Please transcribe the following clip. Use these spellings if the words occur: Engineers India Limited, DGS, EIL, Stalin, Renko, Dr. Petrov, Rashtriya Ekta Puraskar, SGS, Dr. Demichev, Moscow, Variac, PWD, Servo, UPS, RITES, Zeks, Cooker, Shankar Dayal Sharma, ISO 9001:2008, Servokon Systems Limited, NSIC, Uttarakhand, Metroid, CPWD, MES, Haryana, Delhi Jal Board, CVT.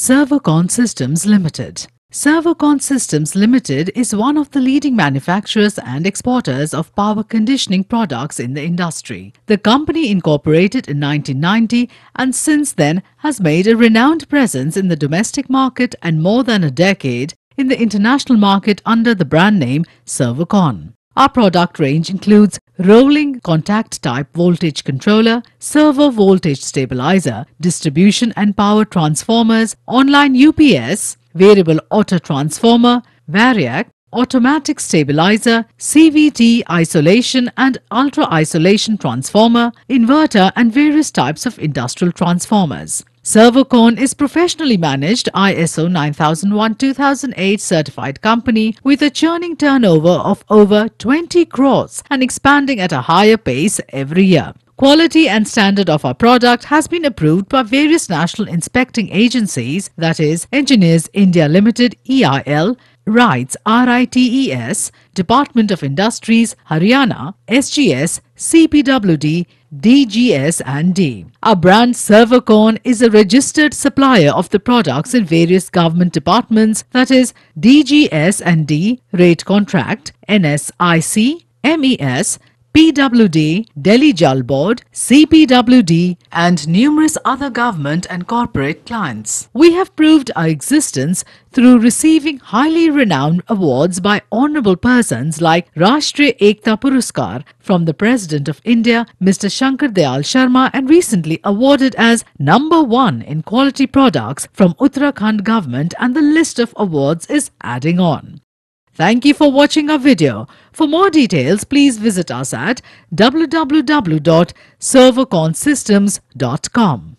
Servokon Systems Limited. Servokon Systems Limited is one of the leading manufacturers and exporters of power conditioning products in the industry. The company incorporated in 1990 and since then has made a renowned presence in the domestic market and more than a decade in the international market under the brand name Servokon. Our product range includes rolling contact type voltage controller, servo voltage stabilizer, distribution and power transformers, online UPS, variable auto transformer, variac, automatic stabilizer, CVT isolation and ultra-isolation transformer, inverter and various types of industrial transformers. Servokon is professionally managed ISO 9001:2008 certified company with a churning turnover of over 20 crores and expanding at a higher pace every year. Quality and standard of our product has been approved by various national inspecting agencies, that is Engineers India Limited EIL, RITES RITES, Department of Industries, Haryana, SGS, CPWD, DGS and D. Our brand Servokon is a registered supplier of the products in various government departments, that is DGS and D, Rate Contract, NSIC, MES, PWD, Delhi Jal Board, CPWD and numerous other government and corporate clients. We have proved our existence through receiving highly renowned awards by honourable persons like Rashtriya Ekta Puraskar from the President of India, Mr. Shankar Dayal Sharma, and recently awarded as No. 1 in quality products from Uttarakhand government, and the list of awards is adding on. Thank you for watching our video. For more details, please visit us at www.servoconsystems.com.